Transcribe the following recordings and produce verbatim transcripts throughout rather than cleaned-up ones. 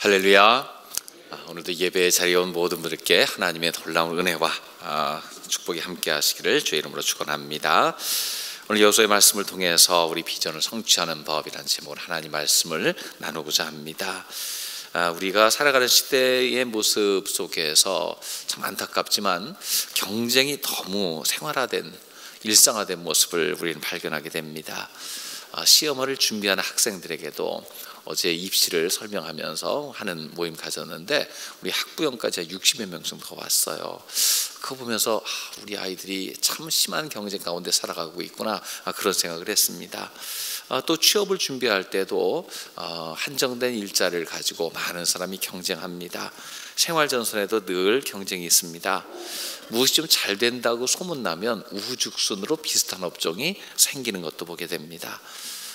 할렐루야. 오늘도 예배의 자리에 온 모든 분들께 하나님의 놀라운 은혜와 축복이 함께 하시기를 주의 이름으로 축원합니다. 오늘 여호수아의 말씀을 통해서 우리 비전을 성취하는 법이라는 제목으로 하나님 말씀을 나누고자 합니다. 우리가 살아가는 시대의 모습 속에서 참 안타깝지만 경쟁이 너무 생활화된, 일상화된 모습을 우리는 발견하게 됩니다. 시험을 준비하는 학생들에게도 어제 입시를 설명하면서 하는 모임 가졌는데 우리 학부형까지 육십여 명 정도 왔어요. 그거 보면서 우리 아이들이 참 심한 경쟁 가운데 살아가고 있구나, 그런 생각을 했습니다. 또 취업을 준비할 때도 한정된 일자리를 가지고 많은 사람이 경쟁합니다. 생활전선에도 늘 경쟁이 있습니다. 무엇이 좀 잘 된다고 소문나면 우후죽순으로 비슷한 업종이 생기는 것도 보게 됩니다.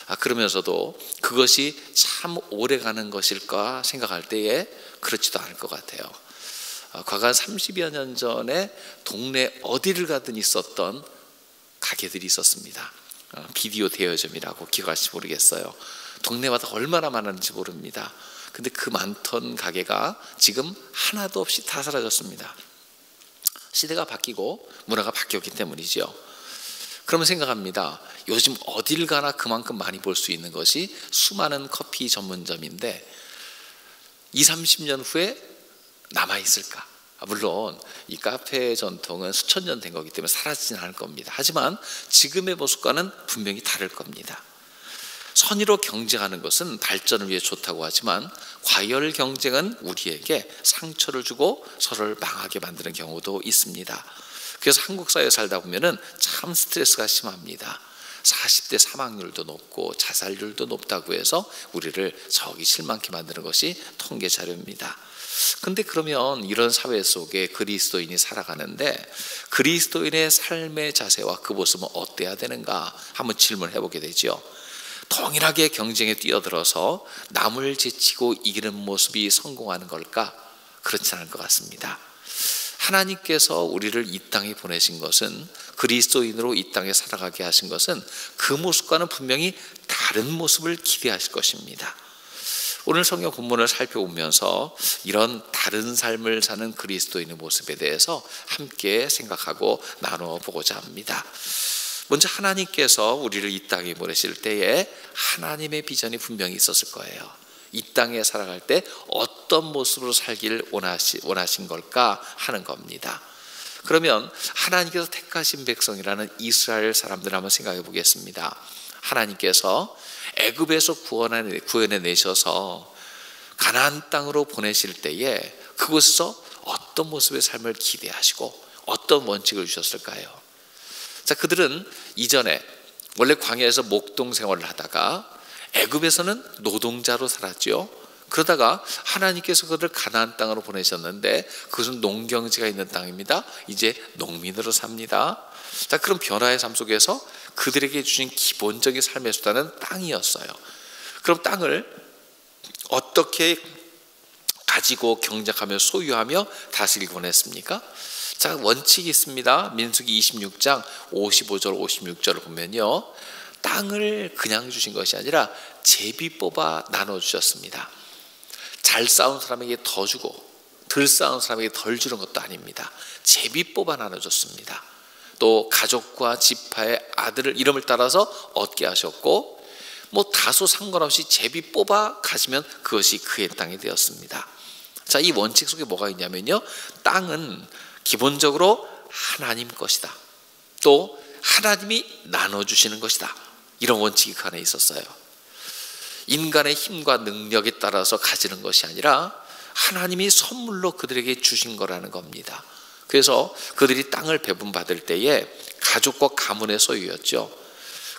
아, 그러면서도 그것이 참 오래가는 것일까 생각할 때에 그렇지도 않을 것 같아요. 아, 과거 삼십여 년 전에 동네 어디를 가든 있었던 가게들이 있었습니다. 아, 비디오 대여점이라고 기억할지 모르겠어요. 동네마다 얼마나 많았는지 모릅니다. 근데 그 많던 가게가 지금 하나도 없이 다 사라졌습니다. 시대가 바뀌고 문화가 바뀌었기 때문이죠. 그러면 생각합니다. 요즘 어딜 가나 그만큼 많이 볼 수 있는 것이 수많은 커피 전문점인데 이삼십 년 후에 남아있을까? 물론 이 카페의 전통은 수천 년 된 거기 때문에 사라지진 않을 겁니다. 하지만 지금의 모습과는 분명히 다를 겁니다. 선의로 경쟁하는 것은 발전을 위해 좋다고 하지만 과열 경쟁은 우리에게 상처를 주고 서로를 망하게 만드는 경우도 있습니다. 그래서 한국 사회에 살다 보면은 참 스트레스가 심합니다. 사십 대 사망률도 높고 자살률도 높다고 해서 우리를 저기 실망케 만드는 것이 통계 자료입니다. 근데 그러면 이런 사회 속에 그리스도인이 살아가는데 그리스도인의 삶의 자세와 그 모습은 어때야 되는가 한번 질문해 보게 되죠. 동일하게 경쟁에 뛰어들어서 남을 제치고 이기는 모습이 성공하는 걸까? 그렇지 않을 것 같습니다. 하나님께서 우리를 이 땅에 보내신 것은, 그리스도인으로 이 땅에 살아가게 하신 것은 그 모습과는 분명히 다른 모습을 기대하실 것입니다. 오늘 성경 본문을 살펴보면서 이런 다른 삶을 사는 그리스도인의 모습에 대해서 함께 생각하고 나누어 보고자 합니다. 먼저 하나님께서 우리를 이 땅에 보내실 때에 하나님의 비전이 분명히 있었을 거예요. 이 땅에 살아갈 때 어떤 모습으로 살기를 원하시, 원하신 걸까 하는 겁니다. 그러면 하나님께서 택하신 백성이라는 이스라엘 사람들을 한번 생각해 보겠습니다. 하나님께서 애굽에서 구원해, 구원해 내셔서 가나안 땅으로 보내실 때에 그곳에서 어떤 모습의 삶을 기대하시고 어떤 원칙을 주셨을까요? 자, 그들은 이전에 원래 광야에서 목동 생활을 하다가 애굽에서는 노동자로 살았죠. 그러다가 하나님께서 그들을 가나안 땅으로 보내셨는데 그것은 농경지가 있는 땅입니다. 이제 농민으로 삽니다. 자, 그럼 변화의 삶 속에서 그들에게 주신 기본적인 삶의 수단은 땅이었어요. 그럼 땅을 어떻게 가지고 경작하며 소유하며 다스리고 보냈습니까? 자, 원칙이 있습니다. 민수기 이십육 장 오십오 절 오십육 절을 보면요, 땅을 그냥 주신 것이 아니라 제비 뽑아 나눠주셨습니다. 잘 싸운 사람에게 더 주고 덜 싸운 사람에게 덜 주는 것도 아닙니다. 제비 뽑아 나눠줬습니다. 또 가족과 지파의 아들을 이름을 따라서 얻게 하셨고, 뭐 다소 상관없이 제비 뽑아 가지면 그것이 그의 땅이 되었습니다. 자, 이 원칙 속에 뭐가 있냐면요, 땅은 기본적으로 하나님 것이다, 또 하나님이 나눠주시는 것이다, 이런 원칙이 그 안에 있었어요. 인간의 힘과 능력에 따라서 가지는 것이 아니라 하나님이 선물로 그들에게 주신 거라는 겁니다. 그래서 그들이 땅을 배분받을 때에 가족과 가문의 소유였죠.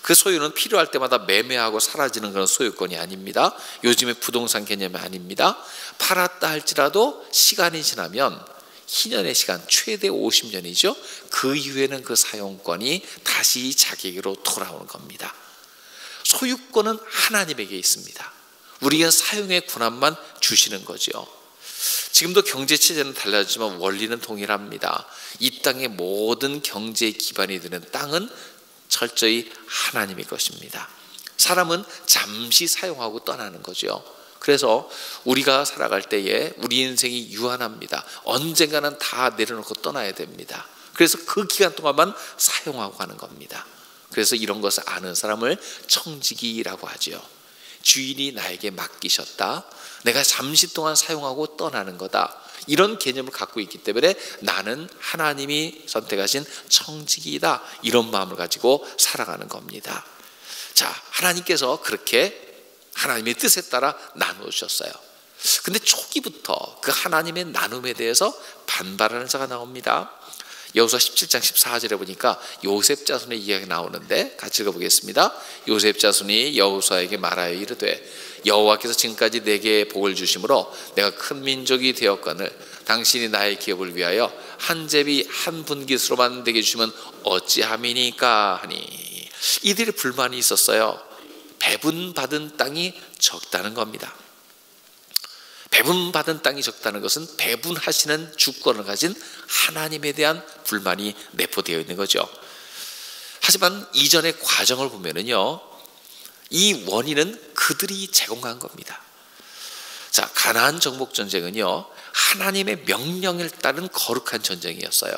그 소유는 필요할 때마다 매매하고 사라지는 그런 소유권이 아닙니다. 요즘의 부동산 개념이 아닙니다. 팔았다 할지라도 시간이 지나면 희년의 시간, 최대 오십 년이죠. 그 이후에는 그 사용권이 다시 자기에게로 돌아오는 겁니다. 소유권은 하나님에게 있습니다. 우리가 사용의 권한만 주시는 거죠. 지금도 경제체제는 달라지지만 원리는 동일합니다. 이 땅의 모든 경제의 기반이 되는 땅은 철저히 하나님의 것입니다. 사람은 잠시 사용하고 떠나는 거죠. 그래서 우리가 살아갈 때에 우리 인생이 유한합니다. 언젠가는 다 내려놓고 떠나야 됩니다. 그래서 그 기간 동안만 사용하고 가는 겁니다. 그래서 이런 것을 아는 사람을 청지기라고 하죠. 주인이 나에게 맡기셨다. 내가 잠시 동안 사용하고 떠나는 거다. 이런 개념을 갖고 있기 때문에 나는 하나님이 선택하신 청지기이다. 이런 마음을 가지고 살아가는 겁니다. 자, 하나님께서 그렇게 하나님의 뜻에 따라 나누셨어요. 근데 초기부터 그 하나님의 나눔에 대해서 반발하는 자가 나옵니다. 여호수아 십칠 장 십사 절에 보니까 요셉 자손의 이야기가 나오는데 같이 읽어보겠습니다. 요셉 자손이 여호수아에게 말하여 이르되 여호와께서 지금까지 내게 복을 주심으로 내가 큰 민족이 되었거늘 당신이 나의 기업을 위하여 한 제비 한 분깃으로만 내게 주시면 어찌함이니까 하니, 이들의 불만이 있었어요. 배분받은 땅이 적다는 겁니다. 배분받은 땅이 적다는 것은 배분하시는 주권을 가진 하나님에 대한 불만이 내포되어 있는 거죠. 하지만 이전의 과정을 보면은요, 이 원인은 그들이 제공한 겁니다. 자, 가나안 정복 전쟁은요, 하나님의 명령을 따른 거룩한 전쟁이었어요.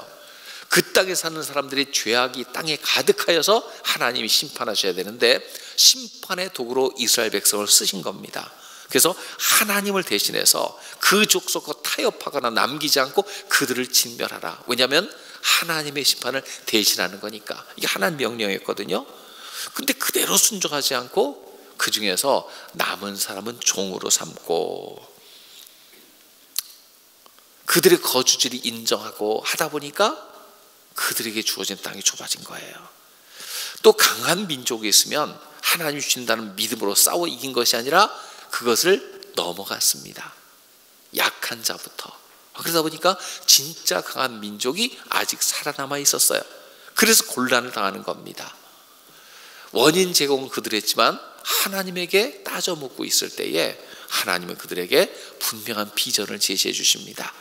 그 땅에 사는 사람들의 죄악이 땅에 가득하여서 하나님이 심판하셔야 되는데 심판의 도구로 이스라엘 백성을 쓰신 겁니다. 그래서 하나님을 대신해서 그 족속과 타협하거나 남기지 않고 그들을 진멸하라. 왜냐하면 하나님의 심판을 대신하는 거니까. 이게 하나님 명령이었거든요. 근데 그대로 순종하지 않고 그 중에서 남은 사람은 종으로 삼고 그들의 거주지를 인정하고 하다 보니까 그들에게 주어진 땅이 좁아진 거예요. 또 강한 민족이 있으면 하나님이 주신다는 믿음으로 싸워 이긴 것이 아니라 그것을 넘어갔습니다. 약한 자부터. 그러다 보니까 진짜 강한 민족이 아직 살아남아 있었어요. 그래서 곤란을 당하는 겁니다. 원인 제공은 그들했지만 하나님에게 따져 묻고 있을 때에 하나님은 그들에게 분명한 비전을 제시해 주십니다.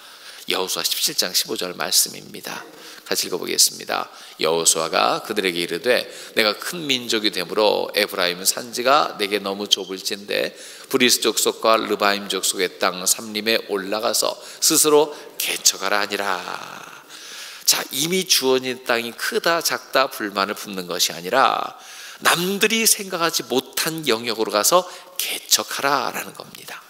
여호수아 십칠 장 십오 절 말씀입니다. 같이 읽어보겠습니다. 여호수아가 그들에게 이르되 내가 큰 민족이 되므로 에브라임은 산지가 내게 너무 좁을진데 브리스 족속과 르바임 족속의 땅 삼림에 올라가서 스스로 개척하라 하니라. 자, 이미 주어진 땅이 크다 작다 불만을 품는 것이 아니라 남들이 생각하지 못한 영역으로 가서 개척하라라는 겁니다.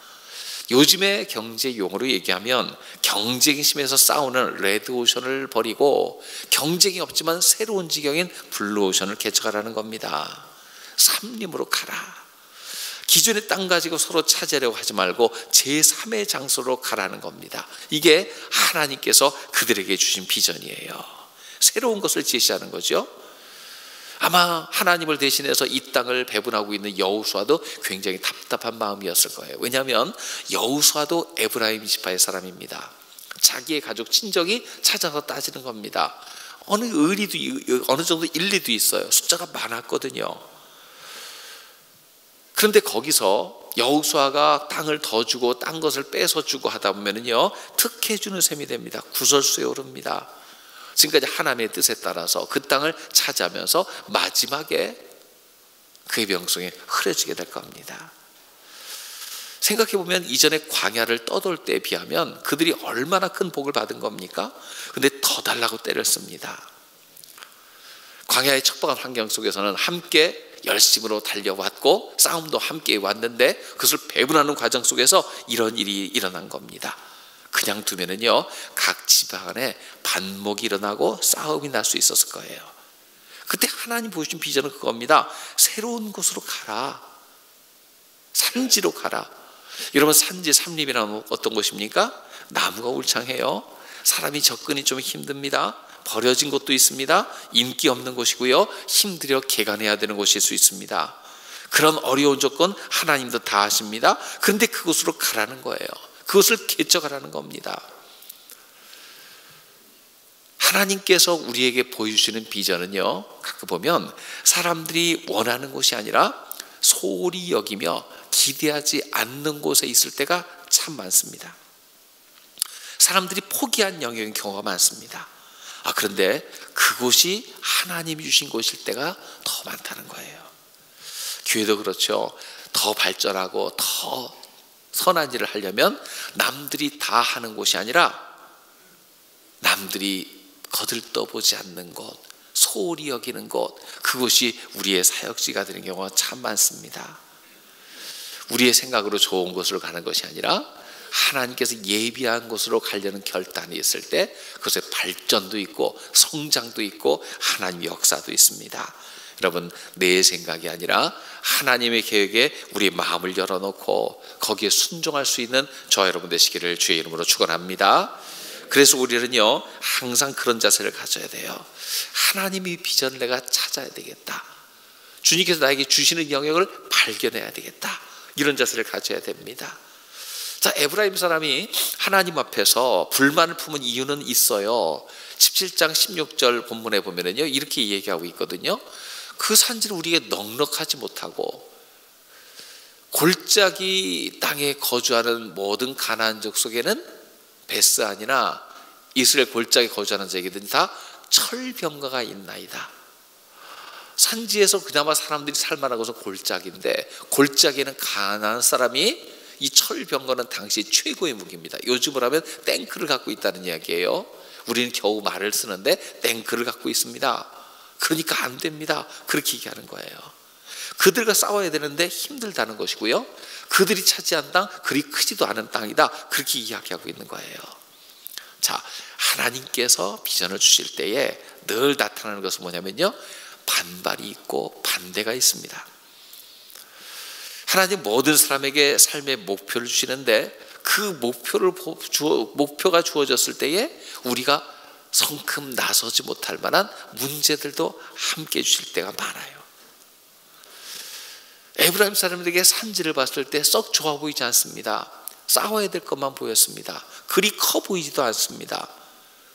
요즘의 경제 용어로 얘기하면 경쟁이 심해서 싸우는 레드오션을 버리고 경쟁이 없지만 새로운 지경인 블루오션을 개척하라는 겁니다. 삼림으로 가라. 기존의 땅 가지고 서로 차지하려고 하지 말고 제삼의 장소로 가라는 겁니다. 이게 하나님께서 그들에게 주신 비전이에요. 새로운 것을 제시하는 거죠. 아마 하나님을 대신해서 이 땅을 배분하고 있는 여호수아도 굉장히 답답한 마음이었을 거예요. 왜냐하면 여호수아도 에브라임 지파의 사람입니다. 자기의 가족 친척이 찾아서 따지는 겁니다. 어느 의리도 어느 정도 일리도 있어요. 숫자가 많았거든요. 그런데 거기서 여호수아가 땅을 더 주고 딴 것을 뺏어 주고 하다 보면은요, 특혜 주는 셈이 됩니다. 구설수에 오릅니다. 지금까지 하나님의 뜻에 따라서 그 땅을 차지하면서 마지막에 그의 명성이 흐려지게 될 겁니다. 생각해보면 이전에 광야를 떠돌 때에 비하면 그들이 얼마나 큰 복을 받은 겁니까? 근데 더 달라고 때렸습니다. 광야의 척박한 환경 속에서는 함께 열심으로 달려왔고 싸움도 함께 왔는데 그것을 배분하는 과정 속에서 이런 일이 일어난 겁니다. 그냥 두면은요, 각 지방에 반목이 일어나고 싸움이 날 수 있었을 거예요. 그때 하나님 보여주신 비전은 그겁니다. 새로운 곳으로 가라. 산지로 가라. 여러분, 산지 삼림이라는 어떤 곳입니까? 나무가 울창해요. 사람이 접근이 좀 힘듭니다. 버려진 곳도 있습니다. 인기 없는 곳이고요, 힘들어 개간해야 되는 곳일 수 있습니다. 그런 어려운 조건 하나님도 다 아십니다. 그런데 그곳으로 가라는 거예요. 그것을 개척하라는 겁니다. 하나님께서 우리에게 보여주시는 비전은요, 가끔 보면 사람들이 원하는 곳이 아니라 소홀히 여기며 기대하지 않는 곳에 있을 때가 참 많습니다. 사람들이 포기한 영역인 경우가 많습니다. 아, 그런데 그곳이 하나님이 주신 곳일 때가 더 많다는 거예요. 교회도 그렇죠. 더 발전하고 더 선한 일을 하려면 남들이 다 하는 것이 아니라 남들이 거들떠보지 않는 것, 소홀히 여기는 것, 그것이 우리의 사역지가 되는 경우가 참 많습니다. 우리의 생각으로 좋은 곳으로 가는 것이 아니라 하나님께서 예비한 곳으로 가려는 결단이 있을 때 그것의 발전도 있고 성장도 있고 하나님의 역사도 있습니다. 여러분, 내 생각이 아니라 하나님의 계획에 우리 마음을 열어놓고 거기에 순종할 수 있는 저와 여러분 되시기를 주의 이름으로 축원합니다. 그래서 우리는요, 항상 그런 자세를 가져야 돼요. 하나님의 비전을 내가 찾아야 되겠다. 주님께서 나에게 주시는 영역을 발견해야 되겠다. 이런 자세를 가져야 됩니다. 자, 에브라임 사람이 하나님 앞에서 불만을 품은 이유는 있어요. 십칠 장 십육 절 본문에 보면은요, 이렇게 얘기하고 있거든요. 그 산지는 우리에게 넉넉하지 못하고 골짜기 땅에 거주하는 모든 가나안족 속에는 베스안이나 이스라엘 골짜기 거주하는 자에게든 다 철병가가 있나이다. 산지에서 그나마 사람들이 살만한 곳은 골짜기인데, 골짜기에는 가난한 사람이, 이 철병가는 당시 최고의 무기입니다. 요즘으로 하면 탱크를 갖고 있다는 이야기예요. 우리는 겨우 말을 쓰는데 탱크를 갖고 있습니다. 그러니까 안 됩니다. 그렇게 얘기하는 거예요. 그들과 싸워야 되는데 힘들다는 것이고요, 그들이 차지한 땅, 그리 크지도 않은 땅이다, 그렇게 이야기하고 있는 거예요. 자, 하나님께서 비전을 주실 때에 늘 나타나는 것은 뭐냐면요, 반발이 있고 반대가 있습니다. 하나님 모든 사람에게 삶의 목표를 주시는데 그 목표를 주어, 목표가 주어졌을 때에 우리가 성큼 나서지 못할 만한 문제들도 함께 주실 때가 많아요. 에브라임 사람들에게 산지를 봤을 때 썩 좋아 보이지 않습니다. 싸워야 될 것만 보였습니다. 그리 커 보이지도 않습니다.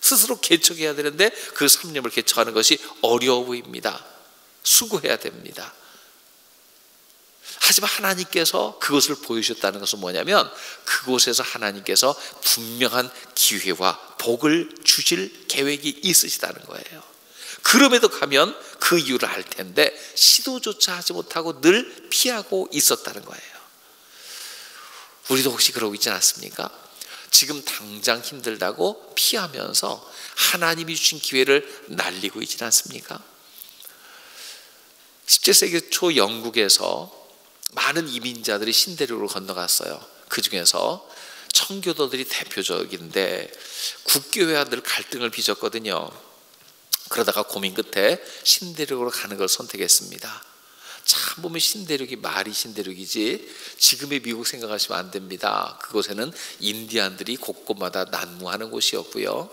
스스로 개척해야 되는데 그 삼림을 개척하는 것이 어려워 보입니다. 수고해야 됩니다. 하지만 하나님께서 그것을 보여주셨다는 것은 뭐냐면, 그곳에서 하나님께서 분명한 기회와 복을 주실 계획이 있으시다는 거예요. 그럼에도 가면 그 이유를 알 텐데 시도조차 하지 못하고 늘 피하고 있었다는 거예요. 우리도 혹시 그러고 있지 않습니까? 지금 당장 힘들다고 피하면서 하나님이 주신 기회를 날리고 있지 않습니까? 십칠 세기 초 영국에서 많은 이민자들이 신대륙으로 건너갔어요. 그 중에서 청교도들이 대표적인데 국교회와 늘 갈등을 빚었거든요. 그러다가 고민 끝에 신대륙으로 가는 걸 선택했습니다. 참 보면 신대륙이 말이 신대륙이지 지금의 미국 생각하시면 안 됩니다. 그곳에는 인디안들이 곳곳마다 난무하는 곳이었고요,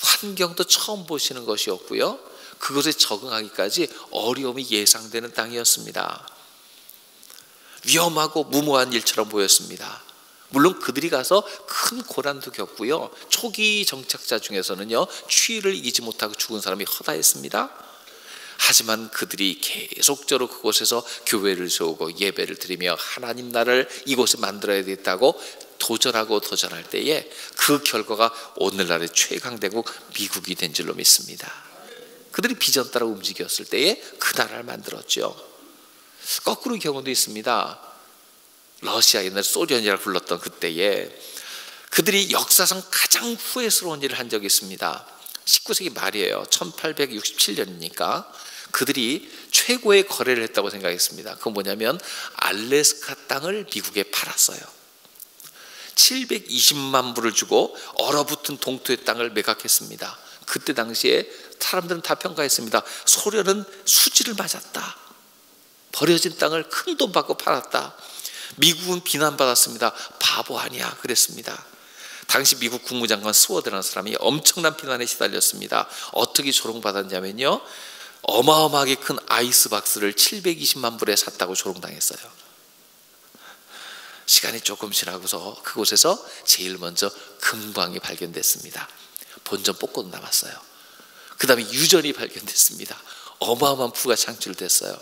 환경도 처음 보시는 것이었고요, 그곳에 적응하기까지 어려움이 예상되는 땅이었습니다. 위험하고 무모한 일처럼 보였습니다. 물론 그들이 가서 큰 고난도 겪고요, 초기 정착자 중에서는요, 추위를 이기지 못하고 죽은 사람이 허다했습니다. 하지만 그들이 계속적으로 그곳에서 교회를 세우고 예배를 드리며 하나님 나라를 이곳에 만들어야 되겠다고 도전하고 도전할 때에 그 결과가 오늘날의 최강대국 미국이 된 줄로 믿습니다. 그들이 비전 따라 움직였을 때에 그 나라를 만들었죠. 거꾸로의 경우도 있습니다. 러시아, 옛날 소련이라고 불렀던 그때에 그들이 역사상 가장 후회스러운 일을 한 적이 있습니다. 십구 세기 말이에요. 천팔백육십칠 년이니까 그들이 최고의 거래를 했다고 생각했습니다. 그건 뭐냐면 알래스카 땅을 미국에 팔았어요. 칠백이십만 불을 주고 얼어붙은 동토의 땅을 매각했습니다. 그때 당시에 사람들은 다 평가했습니다. 소련은 수지를 맞았다. 버려진 땅을 큰 돈 받고 팔았다. 미국은 비난받았습니다. 바보 아니야, 그랬습니다. 당시 미국 국무장관 스워드라는 사람이 엄청난 비난에 시달렸습니다. 어떻게 조롱받았냐면요, 어마어마하게 큰 아이스박스를 칠백이십만 불에 샀다고 조롱당했어요. 시간이 조금 지나고서 그곳에서 제일 먼저 금광이 발견됐습니다. 본전 뽀꽃 남았어요. 그 다음에 유전이 발견됐습니다. 어마어마한 부가 창출됐어요.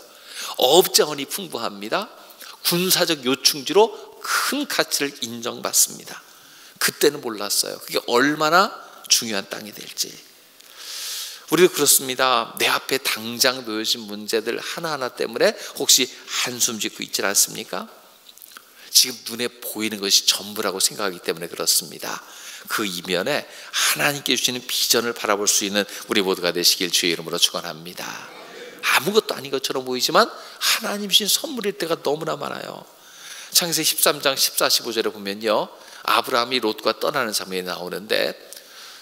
어업자원이 풍부합니다. 군사적 요충지로 큰 가치를 인정받습니다. 그때는 몰랐어요. 그게 얼마나 중요한 땅이 될지. 우리도 그렇습니다. 내 앞에 당장 놓여진 문제들 하나하나 때문에 혹시 한숨 짓고 있지 않습니까? 지금 눈에 보이는 것이 전부라고 생각하기 때문에 그렇습니다. 그 이면에 하나님께 주시는 비전을 바라볼 수 있는 우리 모두가 되시길 주의 이름으로 축원합니다. 아무것도 아닌 것처럼 보이지만 하나님 주신 선물일 때가 너무나 많아요. 창세기 십삼 장 십사, 십오 절에 보면요, 아브라함이 롯과 떠나는 장면이 나오는데,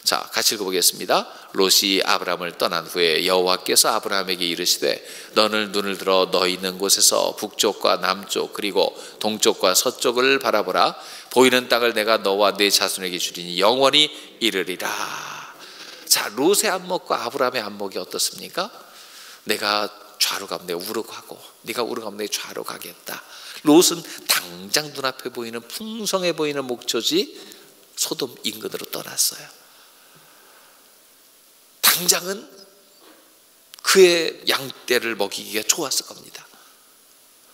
자, 같이 읽어보겠습니다. 롯이 아브라함을 떠난 후에 여호와께서 아브라함에게 이르시되 너는 눈을 들어 너 있는 곳에서 북쪽과 남쪽 그리고 동쪽과 서쪽을 바라보라. 보이는 땅을 내가 너와 네 자손에게 주리니 영원히 이르리라. 자, 롯의 안목과 아브라함의 안목이 어떻습니까? 내가 좌로 가면 내가 우로 가고 네가 우로 가면 내가 좌로 가겠다. 롯은 당장 눈앞에 보이는 풍성해 보이는 목초지 소돔 인근으로 떠났어요. 당장은 그의 양떼를 먹이기가 좋았을 겁니다.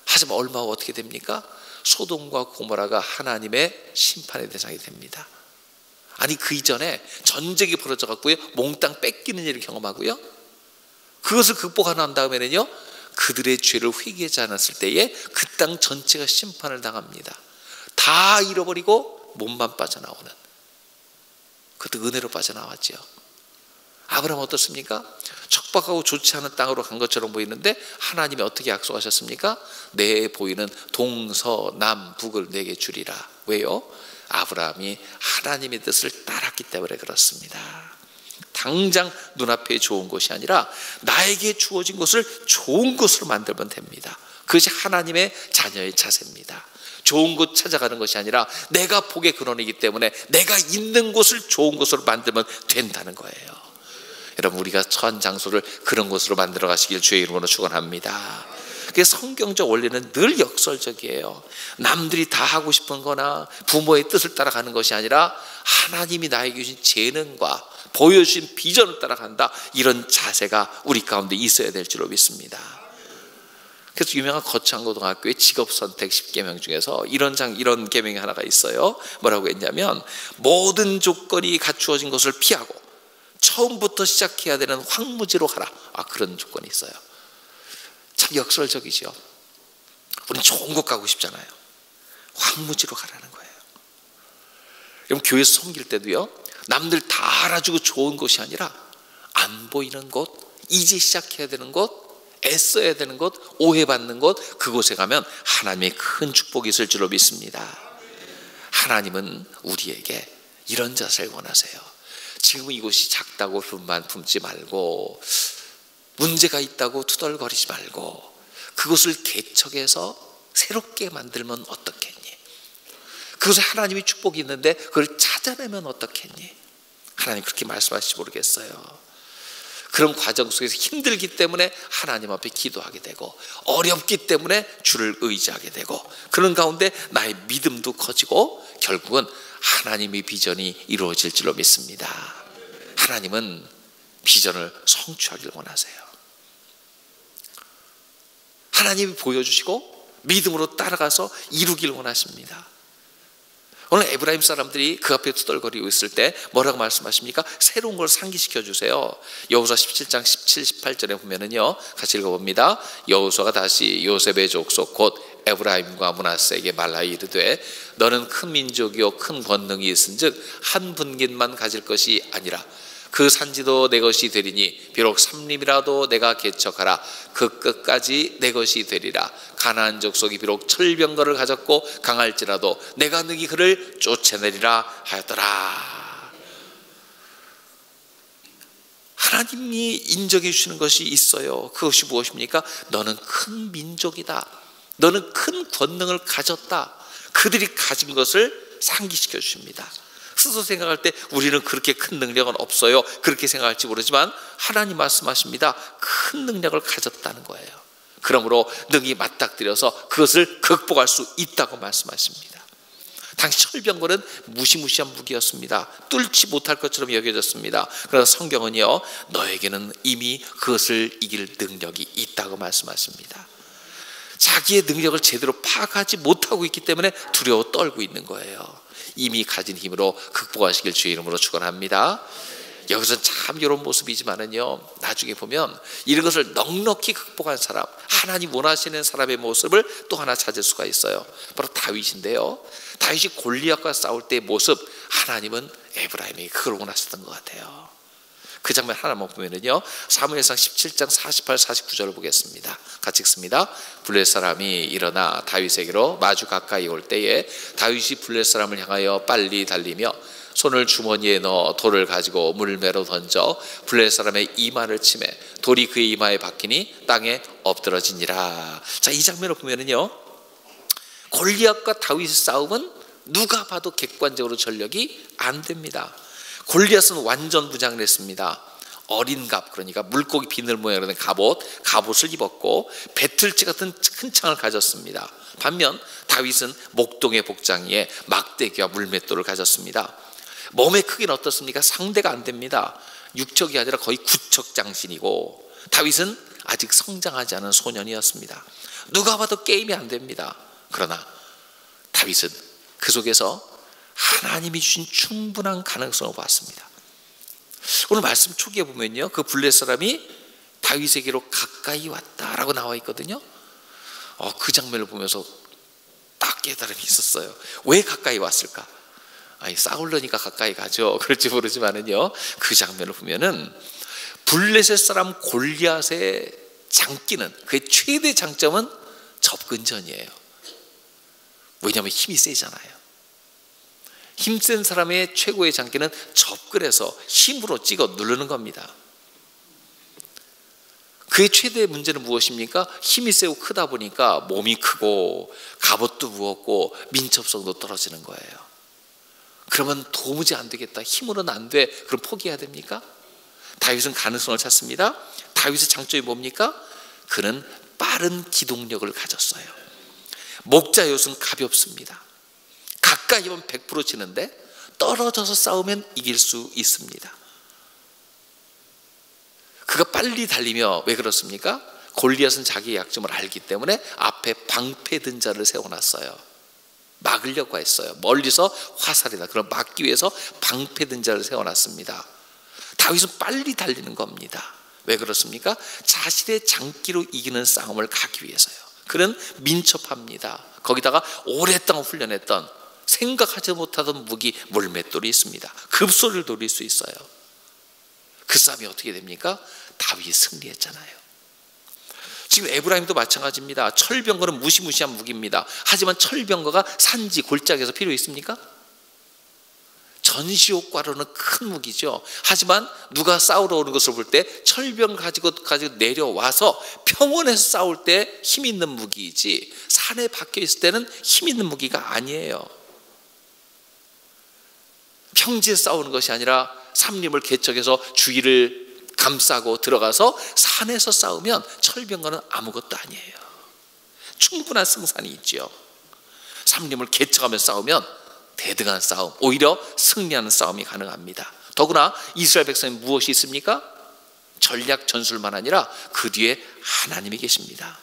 하지만 얼마 후 어떻게 됩니까? 소돔과 고모라가 하나님의 심판의 대상이 됩니다. 아니, 그 이전에 전쟁이 벌어져 갖고요, 몽땅 뺏기는 일을 경험하고요, 그것을 극복한 다음에는요, 그들의 죄를 회개하지 않았을 때에 그 땅 전체가 심판을 당합니다. 다 잃어버리고 몸만 빠져나오는, 그것도 은혜로 빠져나왔지요. 아브라함 어떻습니까? 척박하고 좋지 않은 땅으로 간 것처럼 보이는데 하나님이 어떻게 약속하셨습니까? 내 보이는 동서남북을 내게 주리라. 왜요? 아브라함이 하나님의 뜻을 따랐기 때문에 그렇습니다. 당장 눈앞에 좋은 것이 아니라 나에게 주어진 것을 좋은 것으로 만들면 됩니다. 그것이 하나님의 자녀의 자세입니다. 좋은 곳 찾아가는 것이 아니라 내가 복의 근원이기 때문에 내가 있는 곳을 좋은 곳으로 만들면 된다는 거예요. 여러분, 우리가 처한 장소를 그런 곳으로 만들어 가시길 주의 이름으로 축원합니다. 성경적 원리는 늘 역설적이에요. 남들이 다 하고 싶은 거나 부모의 뜻을 따라가는 것이 아니라 하나님이 나에게 주신 재능과 보여주신 비전을 따라간다. 이런 자세가 우리 가운데 있어야 될 줄로 믿습니다. 그래서 유명한 거창고등학교의 직업선택 십 계명 중에서 이런 장 이런 계명이 하나가 있어요. 뭐라고 했냐면, 모든 조건이 갖추어진 것을 피하고 처음부터 시작해야 되는 황무지로 가라. 아, 그런 조건이 있어요. 참 역설적이죠. 우린 좋은 곳 가고 싶잖아요. 황무지로 가라는 거예요. 그럼 교회에서 섬길 때도요, 남들 다 알아주고 좋은 곳이 아니라 안 보이는 곳, 이제 시작해야 되는 곳, 애써야 되는 곳, 오해받는 곳, 그곳에 가면 하나님의 큰 축복이 있을 줄로 믿습니다. 하나님은 우리에게 이런 자세를 원하세요. 지금 이곳이 작다고 불만 품지 말고, 문제가 있다고 투덜거리지 말고, 그것을 개척해서 새롭게 만들면 어떻겠니? 그것에 하나님이 축복이 있는데 그걸 찾아내면 어떻겠니? 하나님 그렇게 말씀하실지 모르겠어요. 그런 과정 속에서 힘들기 때문에 하나님 앞에 기도하게 되고, 어렵기 때문에 주를 의지하게 되고, 그런 가운데 나의 믿음도 커지고 결국은 하나님의 비전이 이루어질 줄로 믿습니다. 하나님은 비전을 성취하길 원하세요. 하나님이 보여주시고 믿음으로 따라가서 이루길 원하십니다. 오늘 에브라임 사람들이 그 앞에 투덜거리고 있을 때 뭐라고 말씀하십니까? 새로운 걸 상기시켜 주세요. 여호수아 십칠 장 십칠, 십팔 절에 보면은요, 같이 읽어봅니다. 여호수아가 다시 요셉의 족속 곧 에브라임과 므낫세에게 말라 이르되 너는 큰 민족이요 큰 권능이 있은즉 한 분깃만 가질 것이 아니라 그 산지도 내 것이 되리니 비록 삼림이라도 내가 개척하라. 그 끝까지 내 것이 되리라. 가나안 족속이 비록 철병거를 가졌고 강할지라도 내가 능히 그를 쫓아내리라 하였더라. 하나님이 인정해 주시는 것이 있어요. 그것이 무엇입니까? 너는 큰 민족이다. 너는 큰 권능을 가졌다. 그들이 가진 것을 상기시켜 주십니다. 스스로 생각할 때 우리는 그렇게 큰 능력은 없어요, 그렇게 생각할지 모르지만 하나님 말씀하십니다. 큰 능력을 가졌다는 거예요. 그러므로 능히 맞닥뜨려서 그것을 극복할 수 있다고 말씀하십니다. 당시 철병거는 무시무시한 무기였습니다. 뚫지 못할 것처럼 여겨졌습니다. 그러나 성경은요, 너에게는 이미 그것을 이길 능력이 있다고 말씀하십니다. 자기의 능력을 제대로 파악하지 못하고 있기 때문에 두려워 떨고 있는 거예요. 이미 가진 힘으로 극복하시길 주의 이름으로 축원합니다. 여기서는 참 이런 모습이지만은요, 나중에 보면 이런 것을 넉넉히 극복한 사람, 하나님 원하시는 사람의 모습을 또 하나 찾을 수가 있어요. 바로 다윗인데요, 다윗이 골리앗과 싸울 때의 모습, 하나님은 에브라임에게 그걸 원하셨던 것 같아요. 그 장면 하나만 보면은요, 사무엘상 십칠 장 사십팔, 사십구 절을 보겠습니다. 같이 읽습니다. 블레 사람이 일어나 다윗에게로 마주 가까이 올 때에 다윗이 블레 사람을 향하여 빨리 달리며 손을 주머니에 넣어 돌을 가지고 물매로 던져 블레 사람의 이마를 치매 돌이 그의 이마에 박히니 땅에 엎드러지니라. 자, 이 장면을 보면은요, 골리앗과 다윗의 싸움은 누가 봐도 객관적으로 전력이 안 됩니다. 골리앗은 완전 무장을 했습니다. 어린 갑, 그러니까 물고기 비늘 모양으로 된 갑옷, 갑옷을 입었고 배틀치 같은 큰 창을 가졌습니다. 반면 다윗은 목동의 복장에 막대기와 물맷돌을 가졌습니다. 몸의 크기는 어떻습니까? 상대가 안 됩니다. 육척이 아니라 거의 구척 장신이고 다윗은 아직 성장하지 않은 소년이었습니다. 누가 봐도 게임이 안 됩니다. 그러나 다윗은 그 속에서 하나님이 주신 충분한 가능성을 봤습니다. 오늘 말씀 초기에 보면요, 그 블레 사람이 다윗에게로 가까이 왔다라고 나와 있거든요. 어, 그 장면을 보면서 딱 깨달음이 있었어요. 왜 가까이 왔을까? 아니, 싸우려니까 가까이 가죠. 그럴지 모르지만은요, 그 장면을 보면은 블레셋 사람 골리앗의 장기는, 그의 최대 장점은 접근전이에요. 왜냐하면 힘이 세잖아요. 힘센 사람의 최고의 장기는 접근해서 힘으로 찍어 누르는 겁니다. 그의 최대의 문제는 무엇입니까? 힘이 세고 크다 보니까 몸이 크고 갑옷도 무겁고 민첩성도 떨어지는 거예요. 그러면 도무지 안 되겠다, 힘으로는 안 돼, 그럼 포기해야 됩니까? 다윗은 가능성을 찾습니다. 다윗의 장점이 뭡니까? 그는 빠른 기동력을 가졌어요. 목자 돛은 가볍습니다. 가까이 오면 백 퍼센트 치는데 떨어져서 싸우면 이길 수 있습니다. 그가 빨리 달리며, 왜 그렇습니까? 골리앗은 자기의 약점을 알기 때문에 앞에 방패든 자를 세워놨어요. 막으려고 했어요. 멀리서 화살이다, 그럼 막기 위해서 방패든 자를 세워놨습니다. 다윗은 빨리 달리는 겁니다. 왜 그렇습니까? 자신의 장기로 이기는 싸움을 가기 위해서요. 그는 민첩합니다. 거기다가 오랫동안 훈련했던, 생각하지 못하던 무기 물맷돌이 있습니다. 급소를 돌릴 수 있어요. 그 싸움이 어떻게 됩니까? 다윗이 승리했잖아요. 지금 에브라임도 마찬가지입니다. 철병거는 무시무시한 무기입니다. 하지만 철병거가 산지 골짜기에서 필요 있습니까? 전시효과로는 큰 무기죠. 하지만 누가 싸우러 오는 것을 볼 때 철병 가지고 가지고 내려와서 평원에서 싸울 때 힘 있는 무기이지, 산에 박혀 있을 때는 힘 있는 무기가 아니에요. 평지에 싸우는 것이 아니라 삼림을 개척해서 주위를 감싸고 들어가서 산에서 싸우면 철병과는 아무것도 아니에요. 충분한 승산이 있죠. 삼림을 개척하면서 싸우면 대등한 싸움, 오히려 승리하는 싸움이 가능합니다. 더구나 이스라엘 백성이 무엇이 있습니까? 전략 전술만 아니라 그 뒤에 하나님이 계십니다.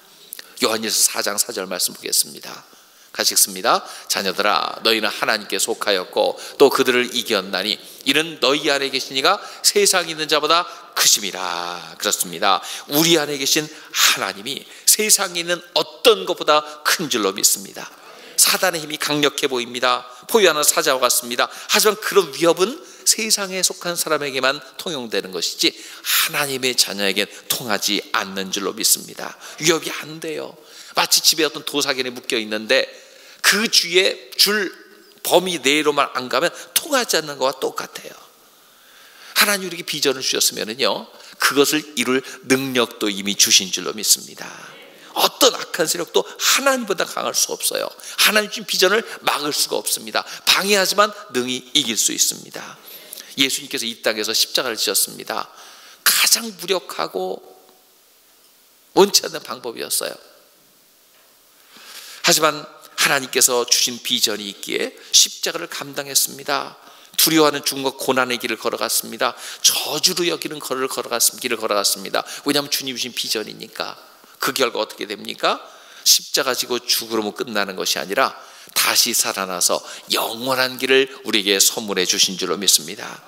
요한일서 사 장 사 절 말씀 보겠습니다. 같이 읽습니다. 자녀들아, 너희는 하나님께 속하였고 또 그들을 이겼나니 이는 너희 안에 계신 이가 세상에 있는 자보다 크심이라. 그렇습니다. 우리 안에 계신 하나님이 세상에 있는 어떤 것보다 큰 줄로 믿습니다. 사단의 힘이 강력해 보입니다. 포유하는 사자와 같습니다. 하지만 그런 위협은 세상에 속한 사람에게만 통용되는 것이지 하나님의 자녀에겐 통하지 않는 줄로 믿습니다. 위협이 안 돼요. 마치 집에 어떤 도사견이 묶여 있는데 그 주위에 줄 범위 내로만 안 가면 통하지 않는 것과 똑같아요. 하나님 우리에게 비전을 주셨으면요, 그것을 이룰 능력도 이미 주신 줄로 믿습니다. 어떤 악한 세력도 하나님보다 강할 수 없어요. 하나님 주신 비전을 막을 수가 없습니다. 방해하지만 능히 이길 수 있습니다. 예수님께서 이 땅에서 십자가를 지셨습니다. 가장 무력하고 원치 않는 방법이었어요. 하지만 하나님께서 주신 비전이 있기에 십자가를 감당했습니다. 두려워하는 죽음과 고난의 길을 걸어갔습니다. 저주로 여기는 길을 걸어갔습니다. 왜냐하면 주님이 주신 비전이니까. 그 결과 어떻게 됩니까? 십자가 지고 죽으로 끝나는 것이 아니라 다시 살아나서 영원한 길을 우리에게 선물해 주신 줄로 믿습니다.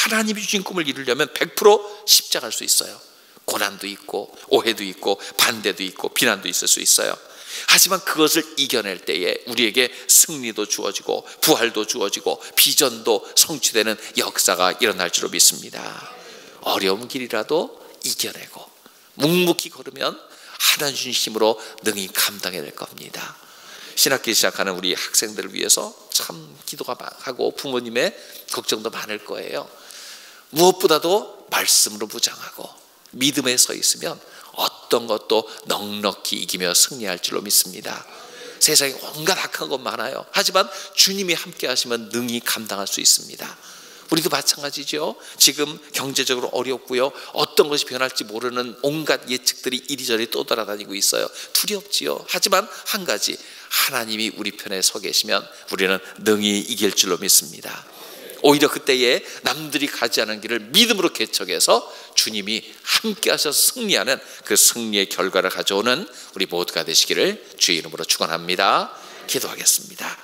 하나님이 주신 꿈을 이루려면 백 퍼센트 십자가일 수 있어요. 고난도 있고 오해도 있고 반대도 있고 비난도 있을 수 있어요. 하지만 그것을 이겨낼 때에 우리에게 승리도 주어지고 부활도 주어지고 비전도 성취되는 역사가 일어날 줄로 믿습니다. 어려운 길이라도 이겨내고 묵묵히 걸으면 하나님 주신 힘으로 능히 감당해낼 겁니다. 신학기 시작하는 우리 학생들을 위해서 참 기도가 하고 부모님의 걱정도 많을 거예요. 무엇보다도 말씀으로 부장하고 믿음에 서 있으면 어떤 것도 넉넉히 이기며 승리할 줄로 믿습니다. 세상에 온갖 악한 것 많아요. 하지만 주님이 함께 하시면 능히 감당할 수 있습니다. 우리도 마찬가지죠. 지금 경제적으로 어렵고요. 어떤 것이 변할지 모르는 온갖 예측들이 이리저리 떠돌아다니고 있어요. 두렵지요. 하지만 한 가지, 하나님이 우리 편에 서 계시면 우리는 능히 이길 줄로 믿습니다. 오히려 그때에 남들이 가지 않은 길을 믿음으로 개척해서 주님이 함께 하셔서 승리하는 그 승리의 결과를 가져오는 우리 모두가 되시기를 주의 이름으로 축원합니다. 기도하겠습니다.